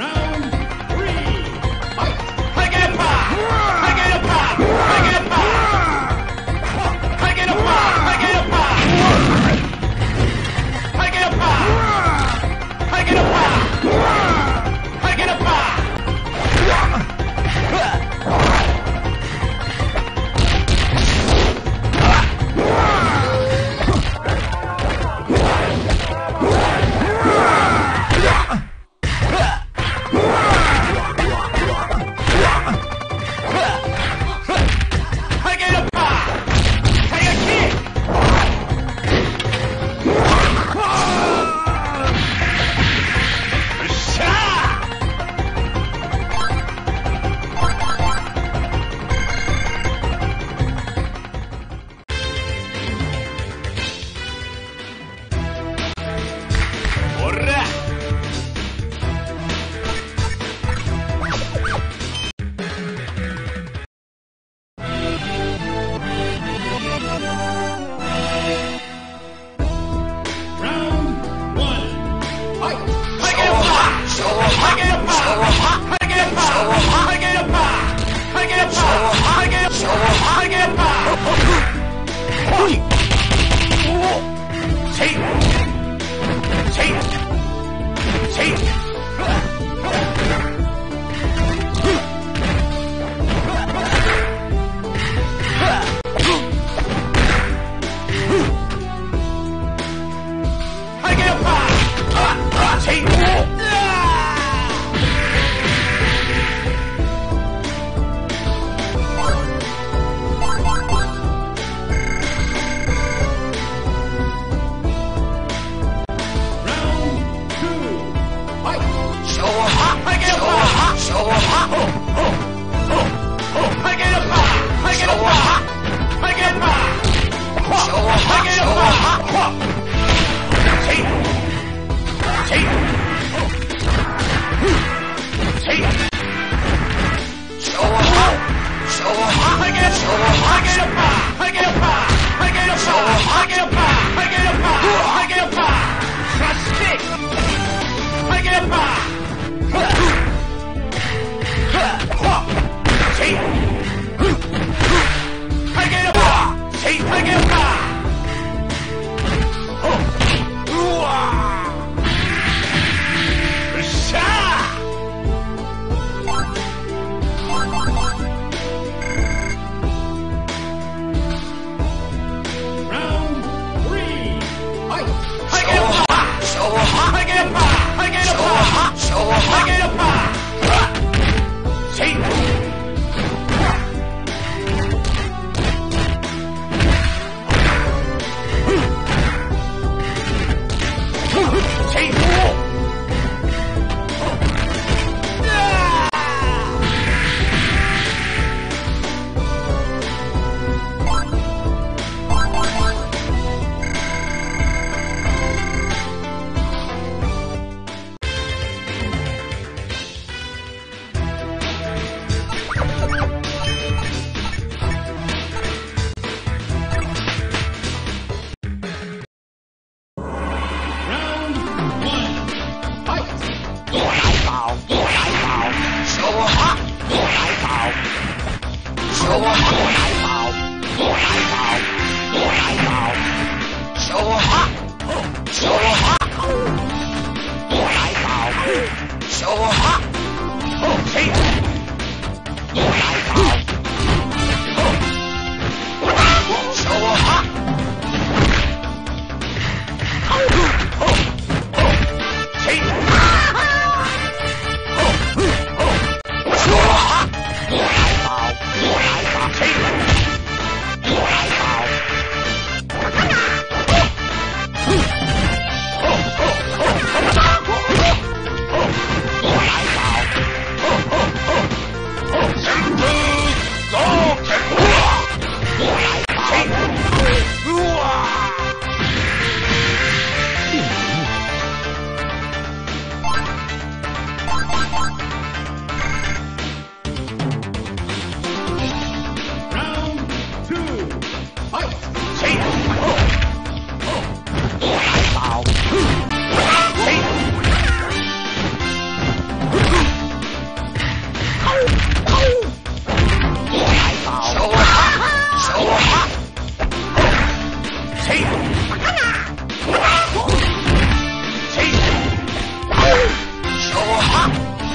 Oh!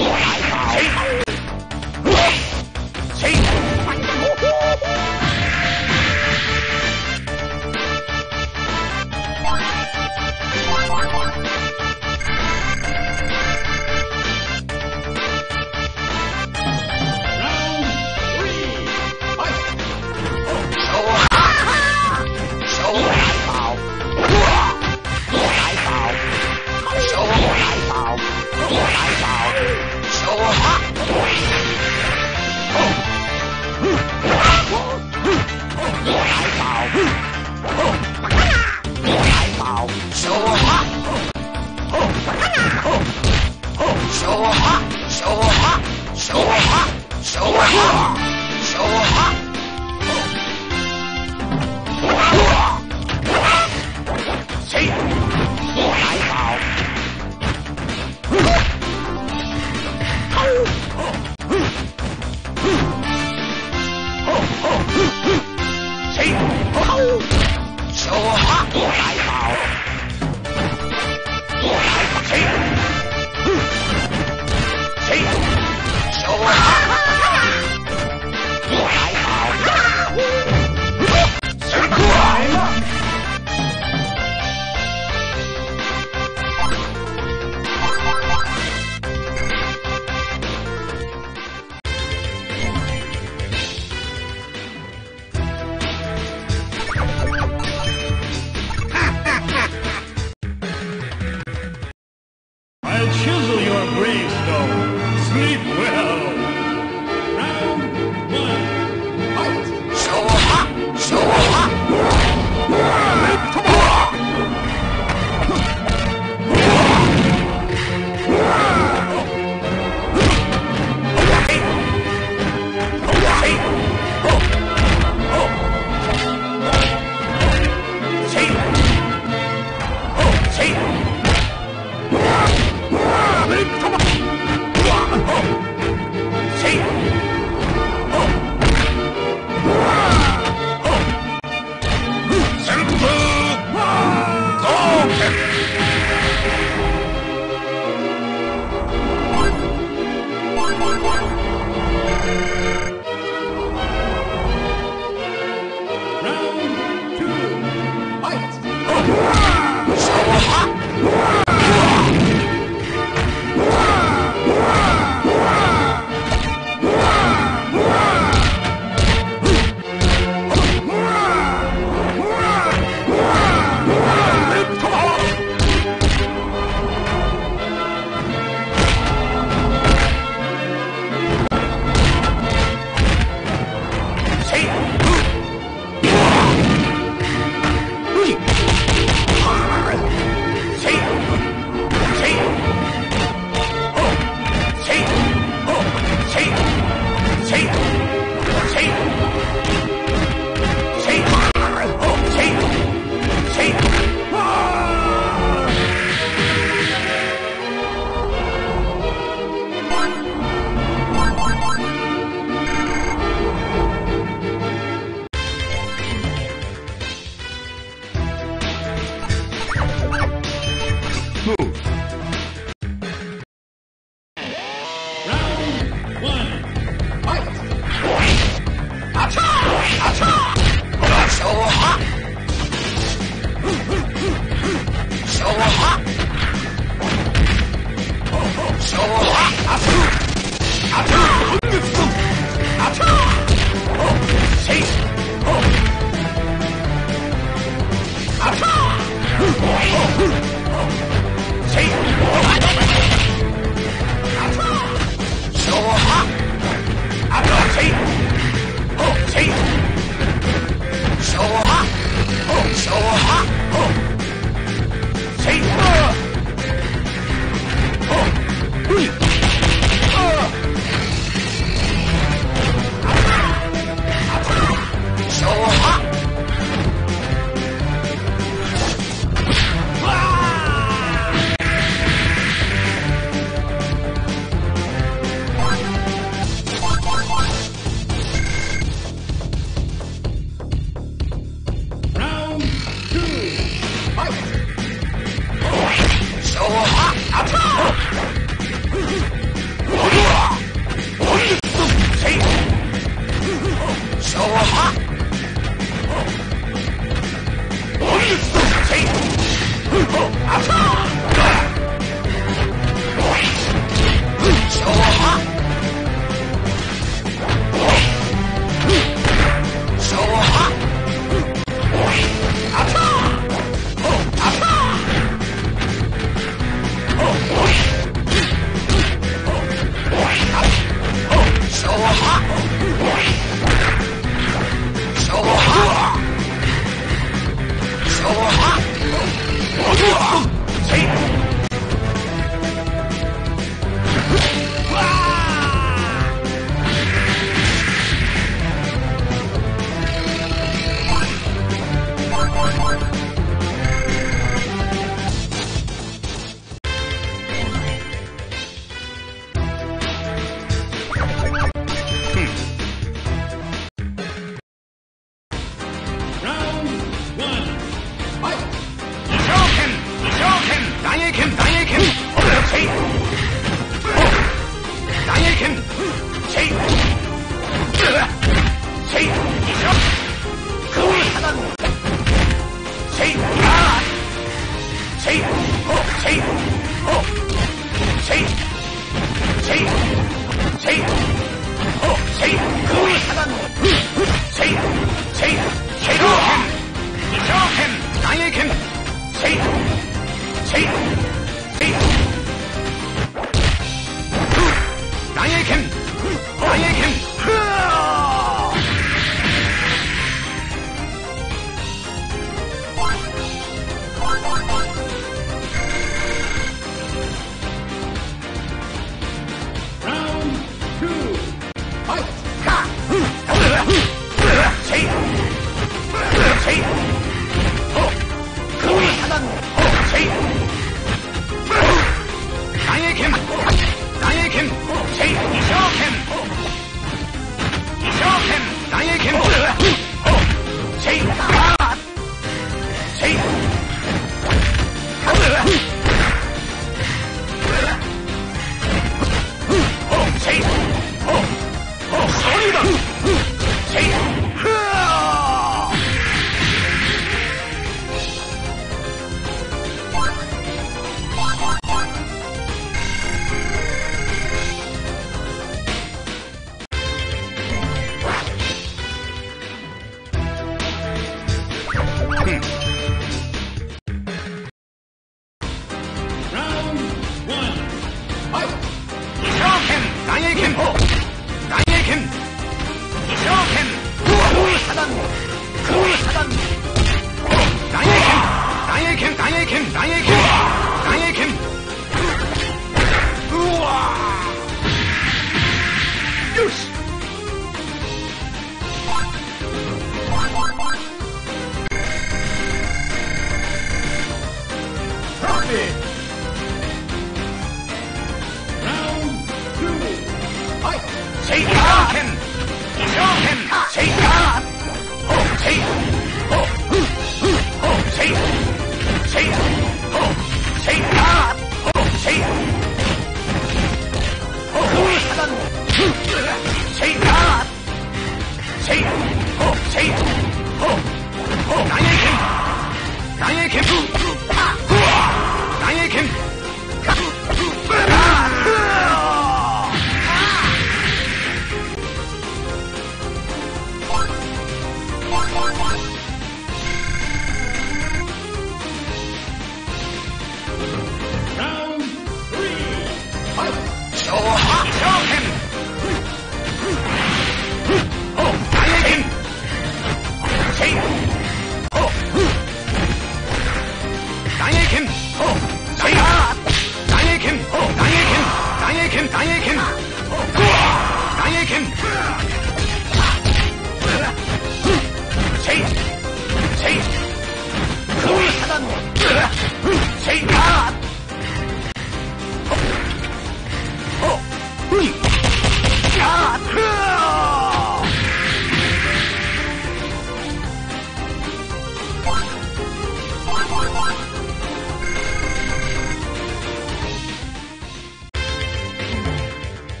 Take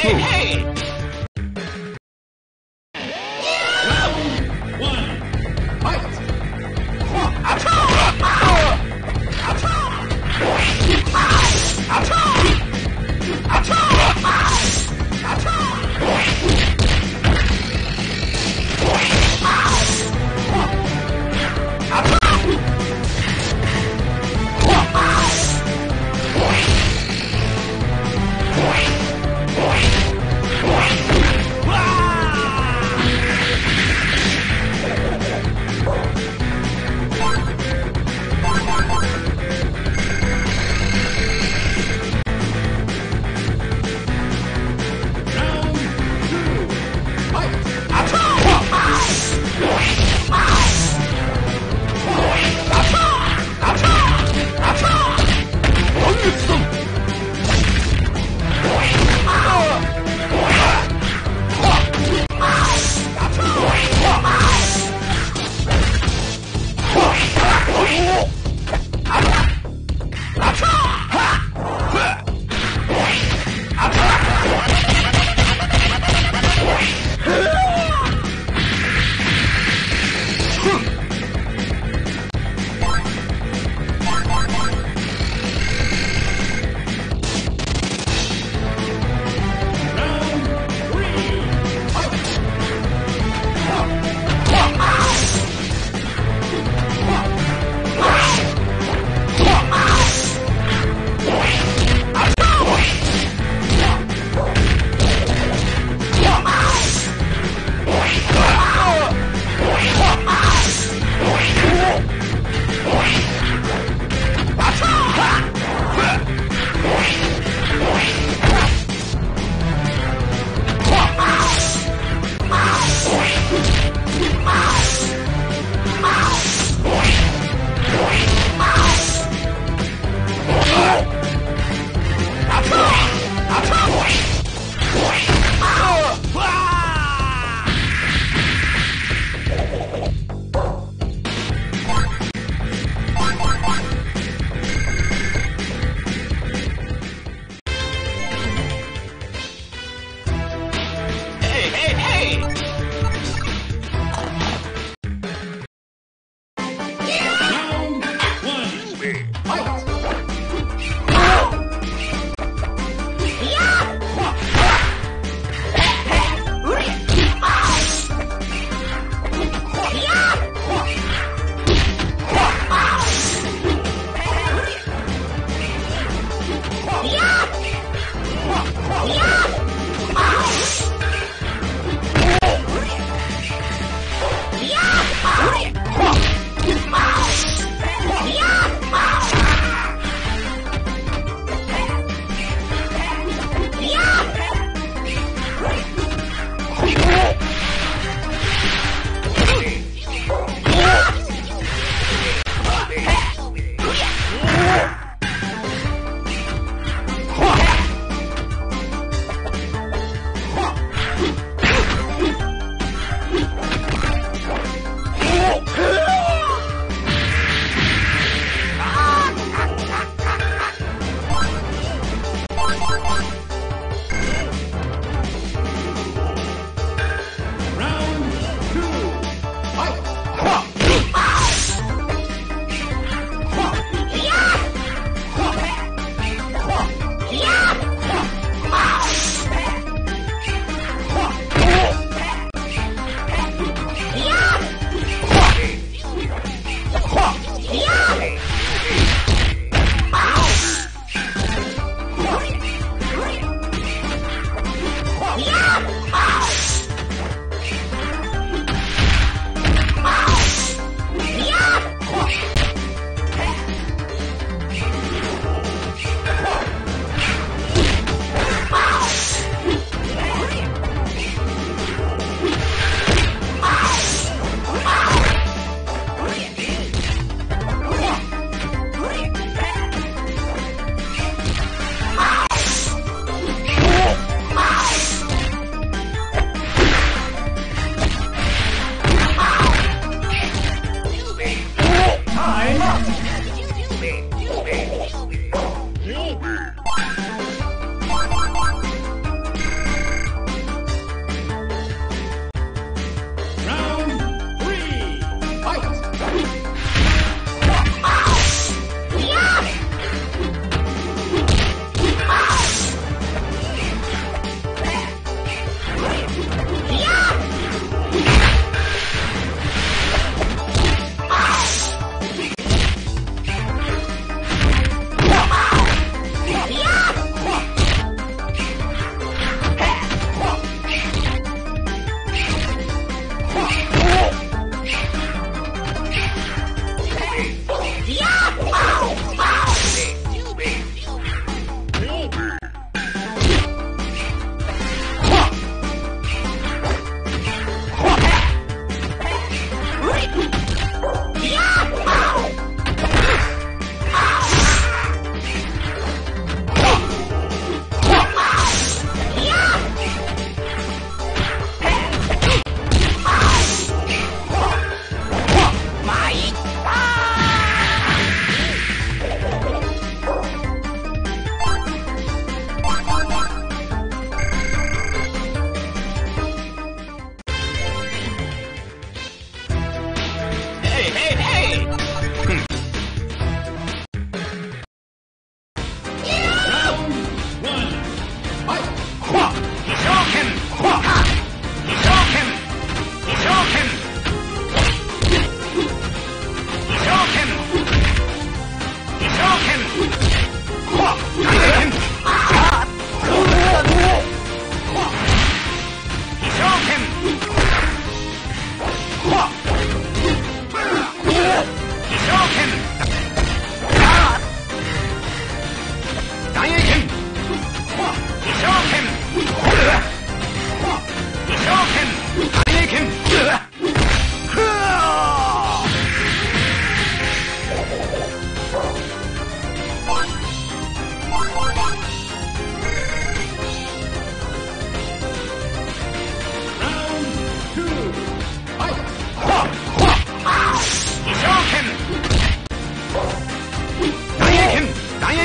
Hey!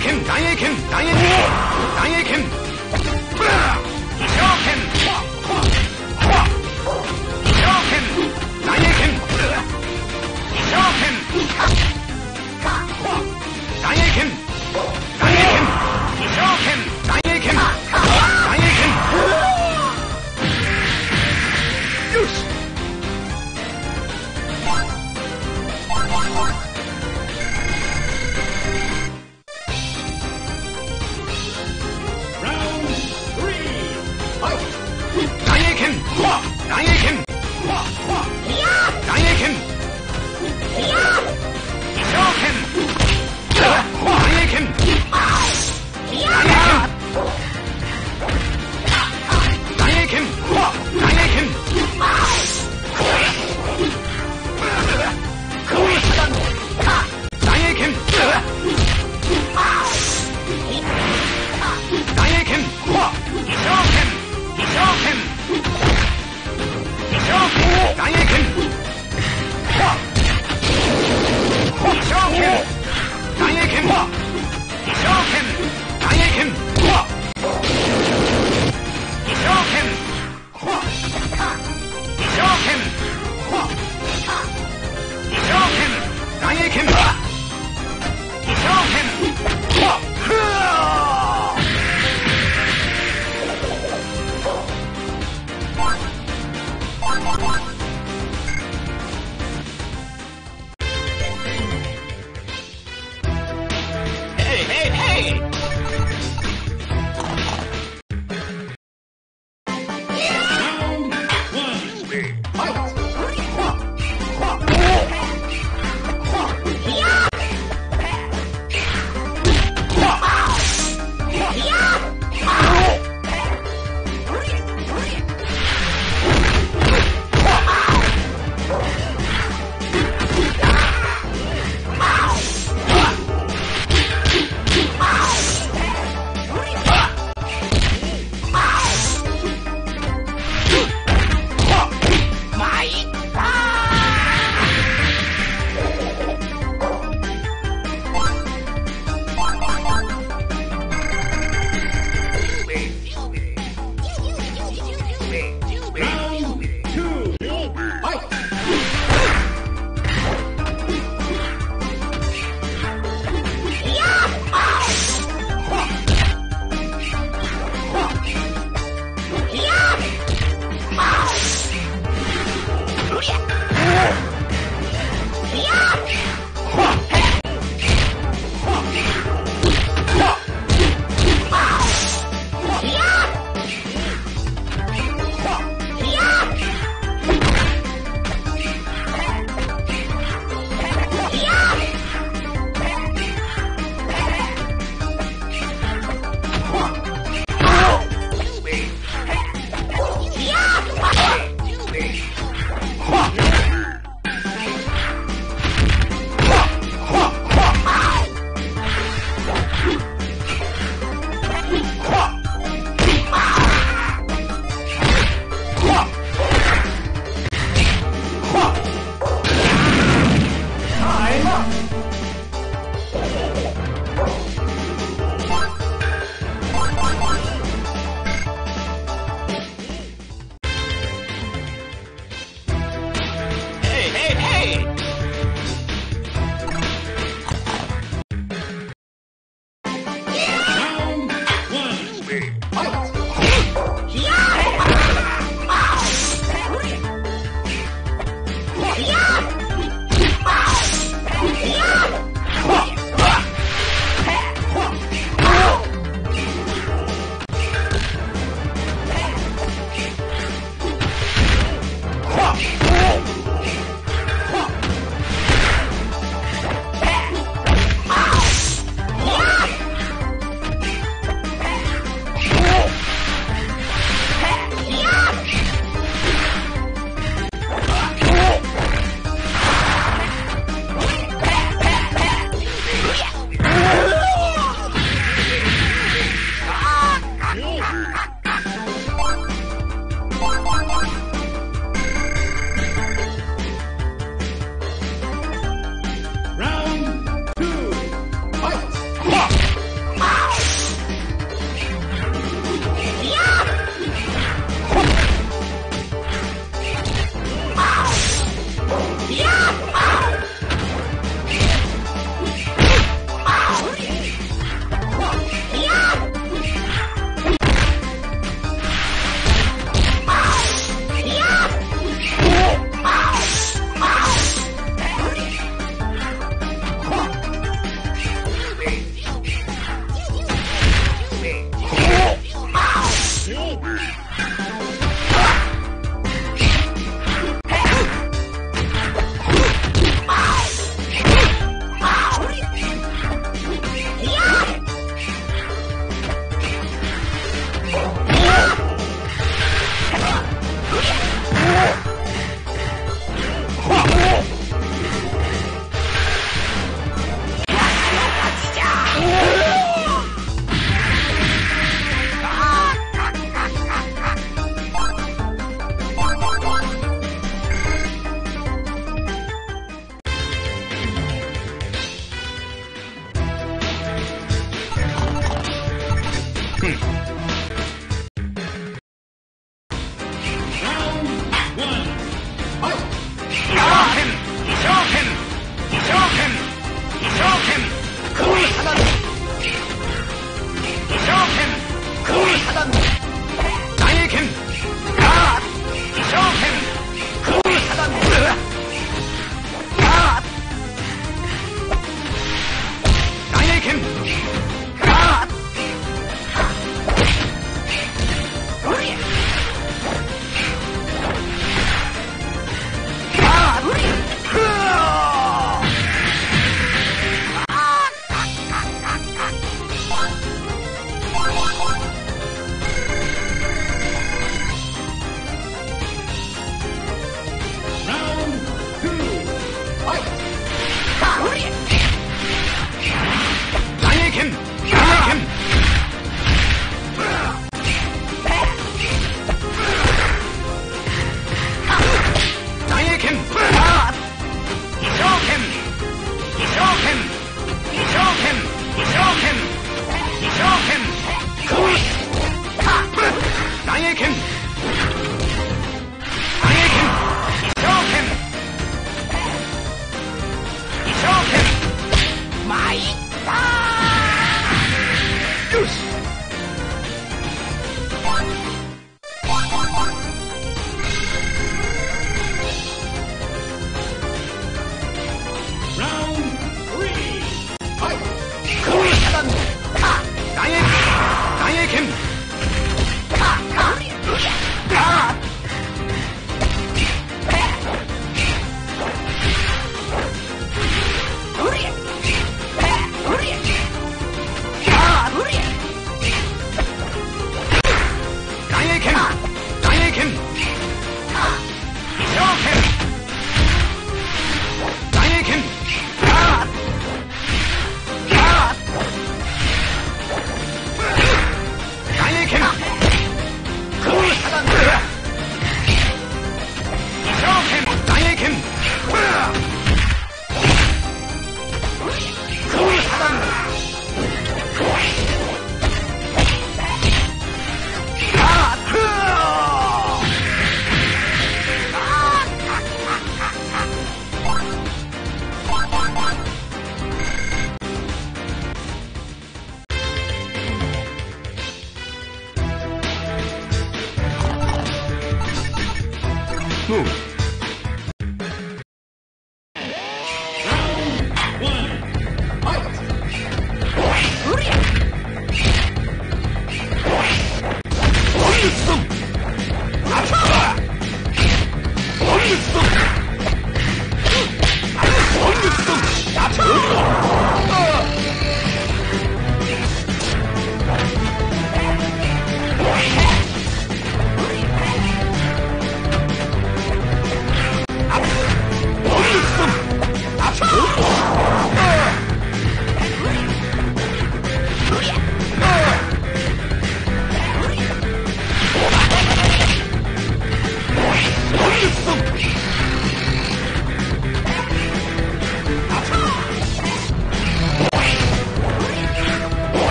Round 3.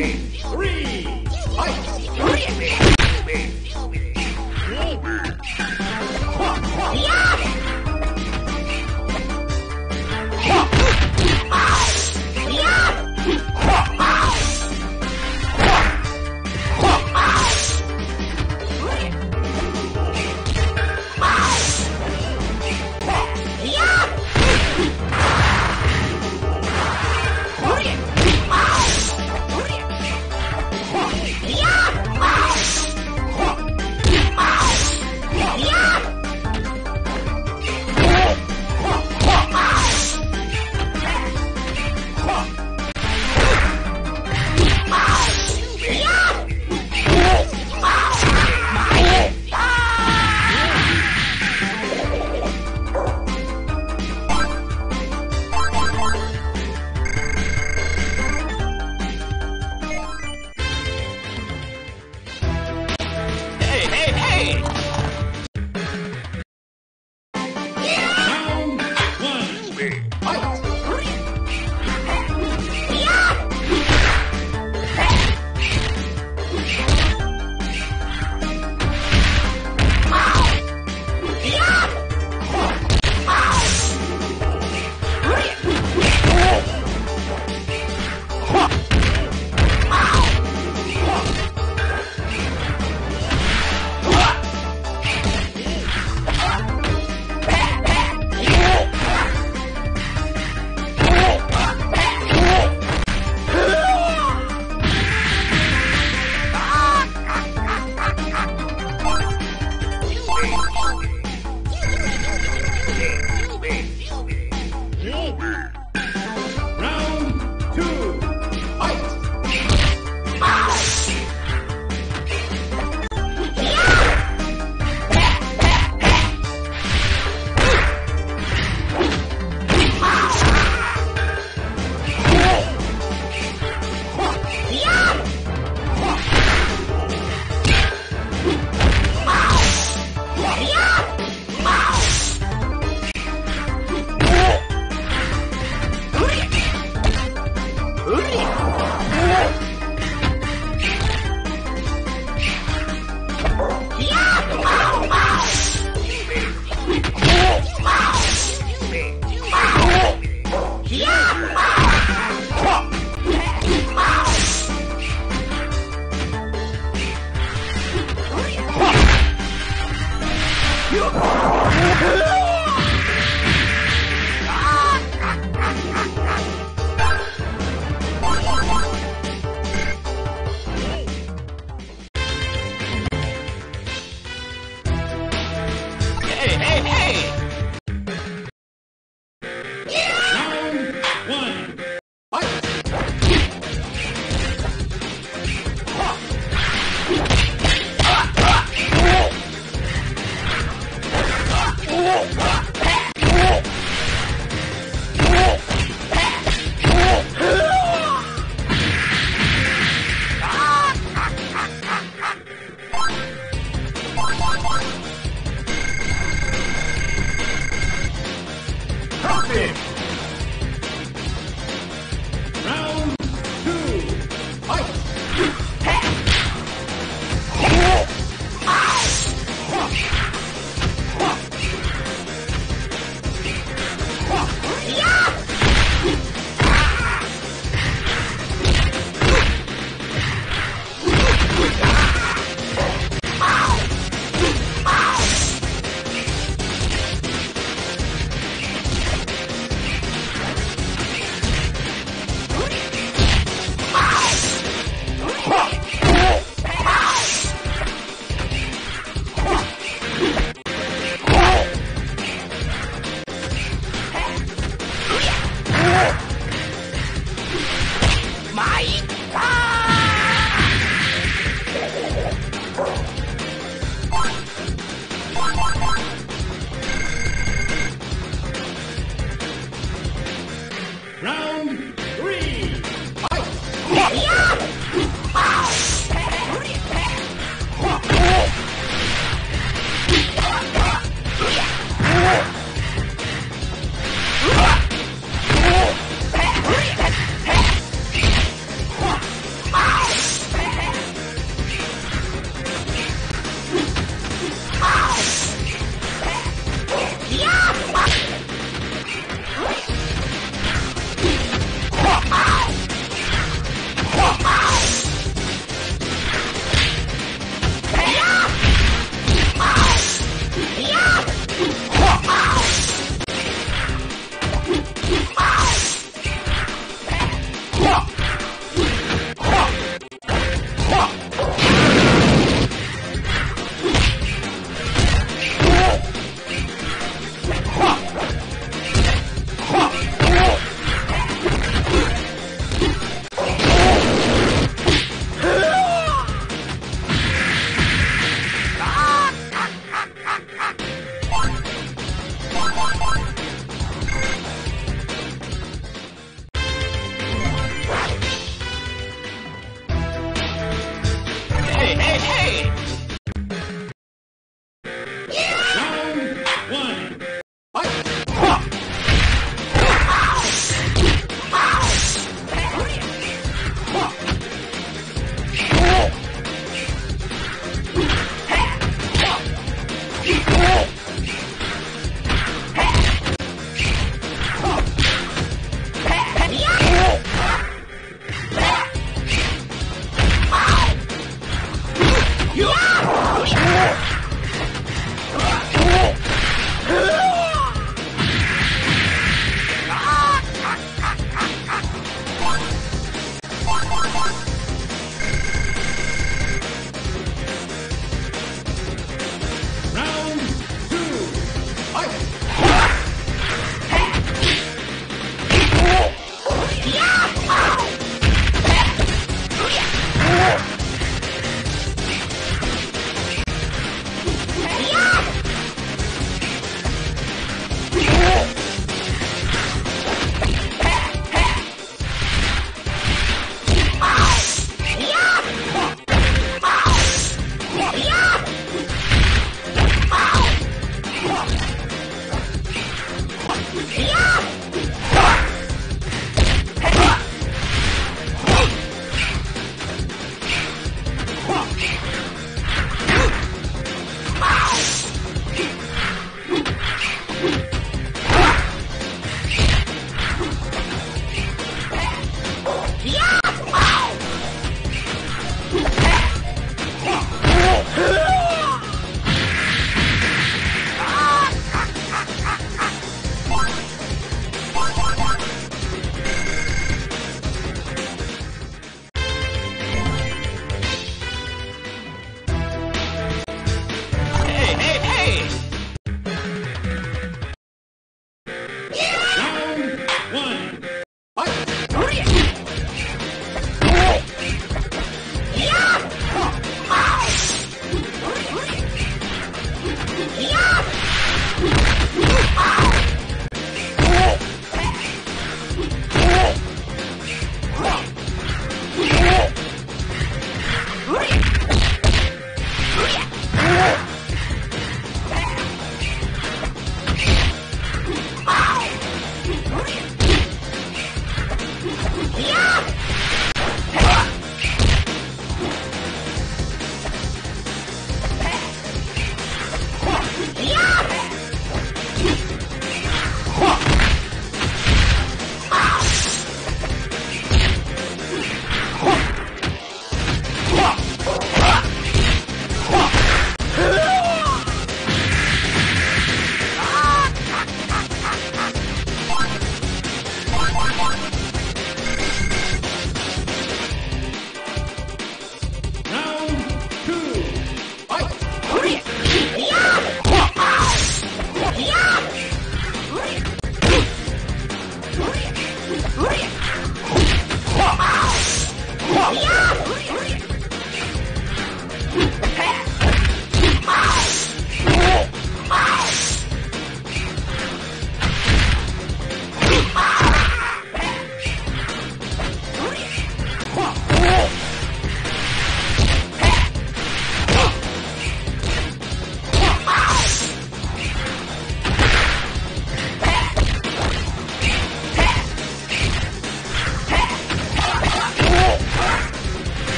Ah!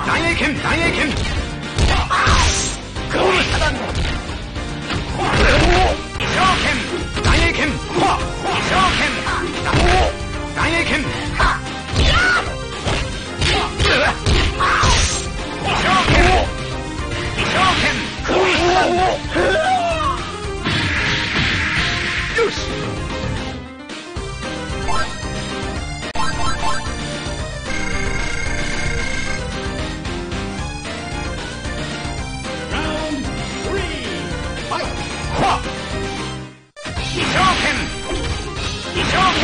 投げ剣ゴールしただんご上剣よし二条拳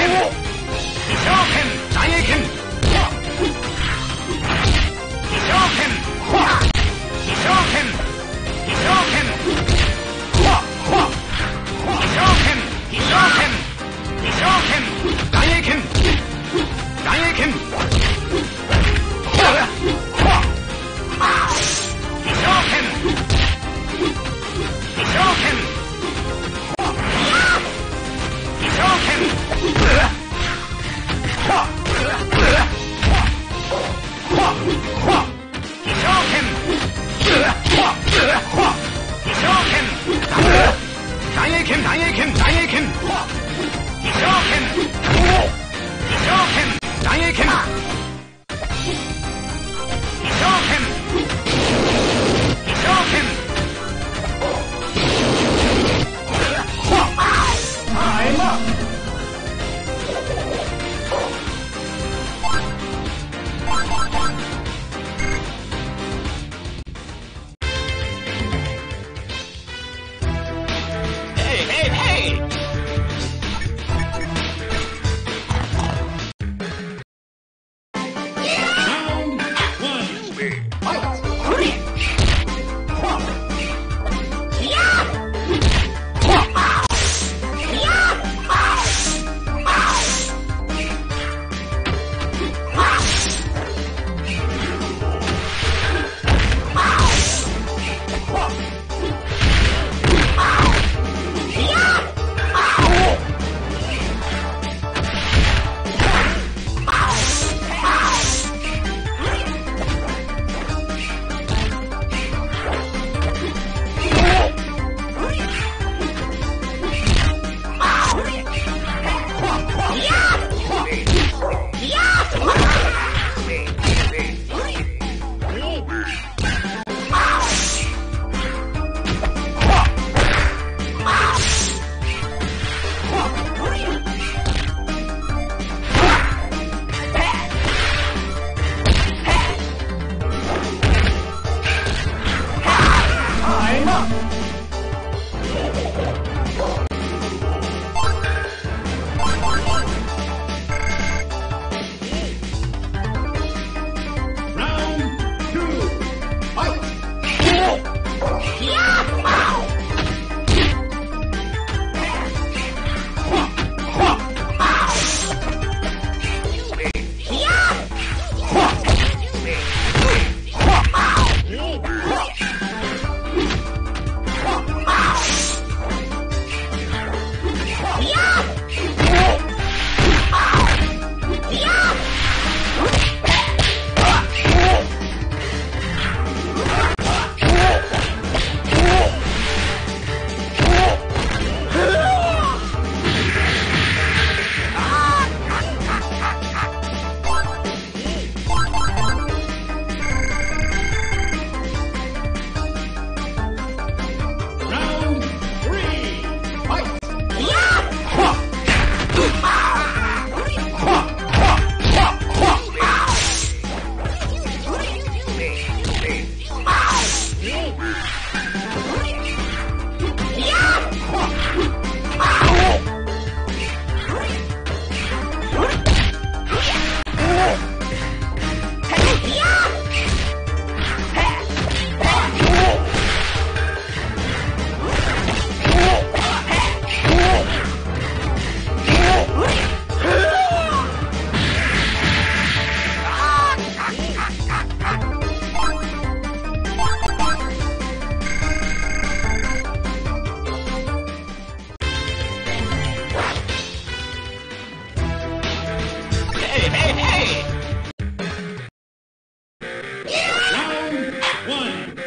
Round 3, fight!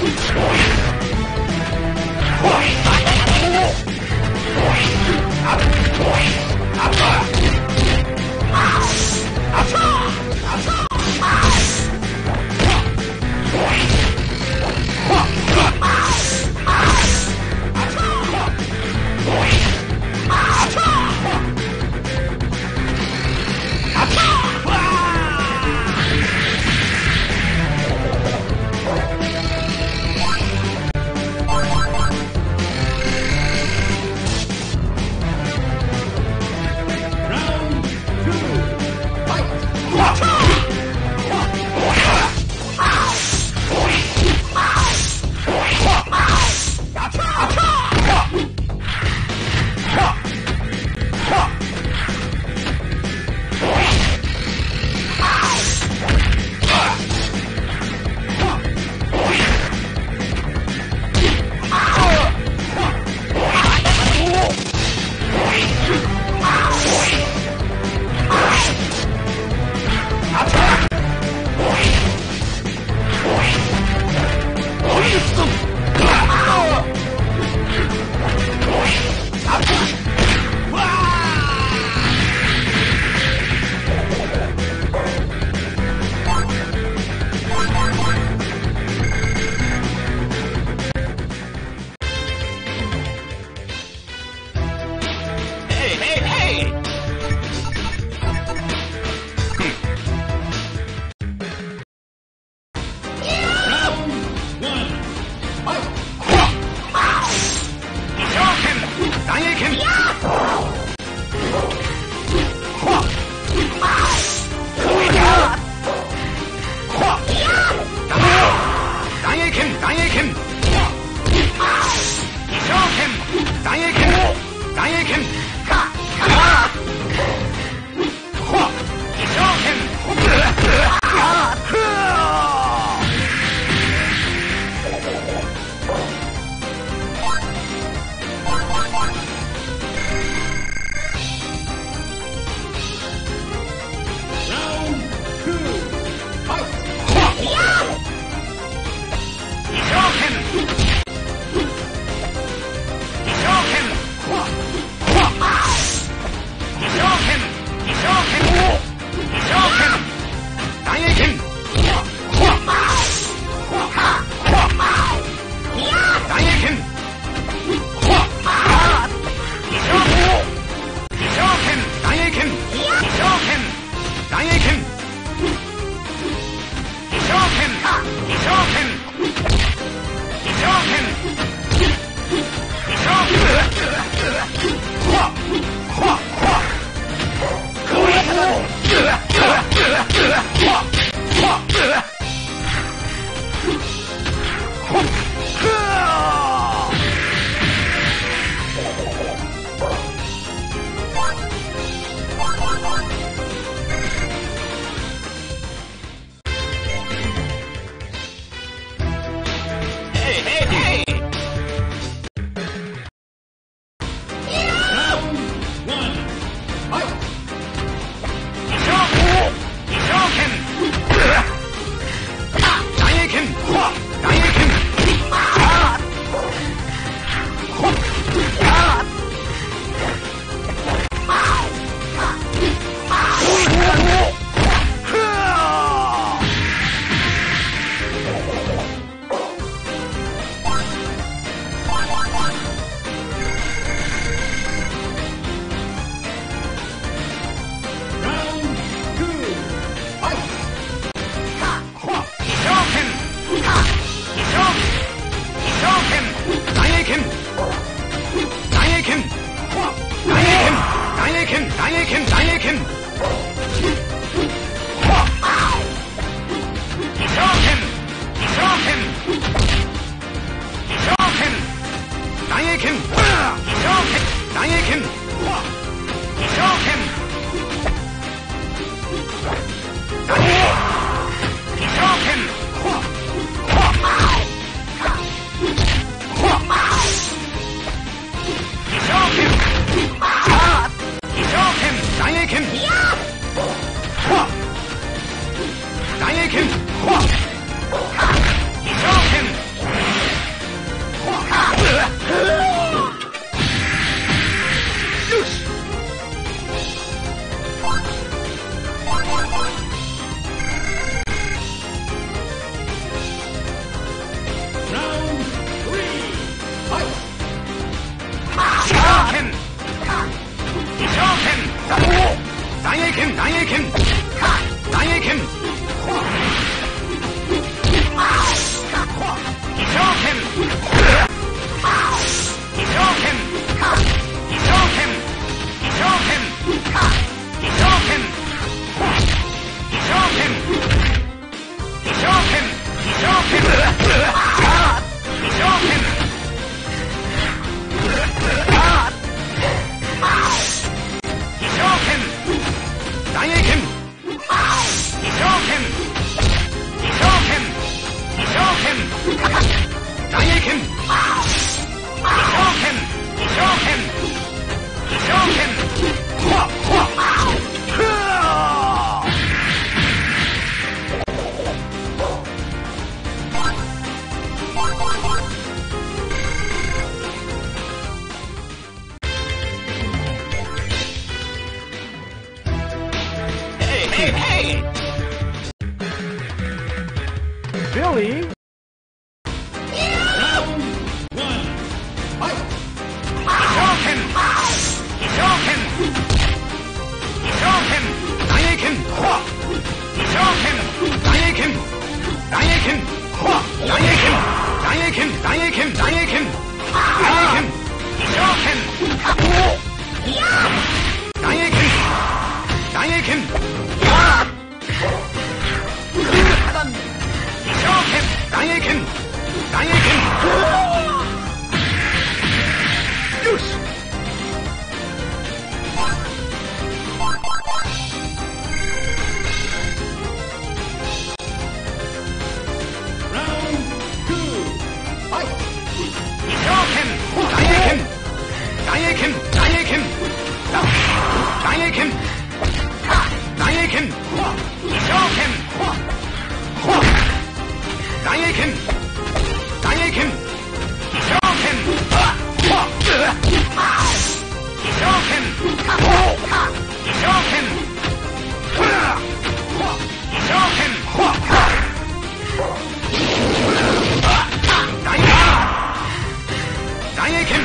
He's off him! Diakin! Billy. Round one. Fight. Shoken. Shoken. Shoken. Daiken. Shoken. Daiken. Daiken. Daiken. Daiken. Daiken. Daiken. Daiken. Shoken. Daiken. Daiken. Daiken! Daiken! Yes! Round two! Fight! Daiken! Daiken! Daiken! Daiken! Daiken! Daiken! Daiken! Daiken! Daiken! Shoken! Shoken! Shoken! Shoken! Daiken! Daiken!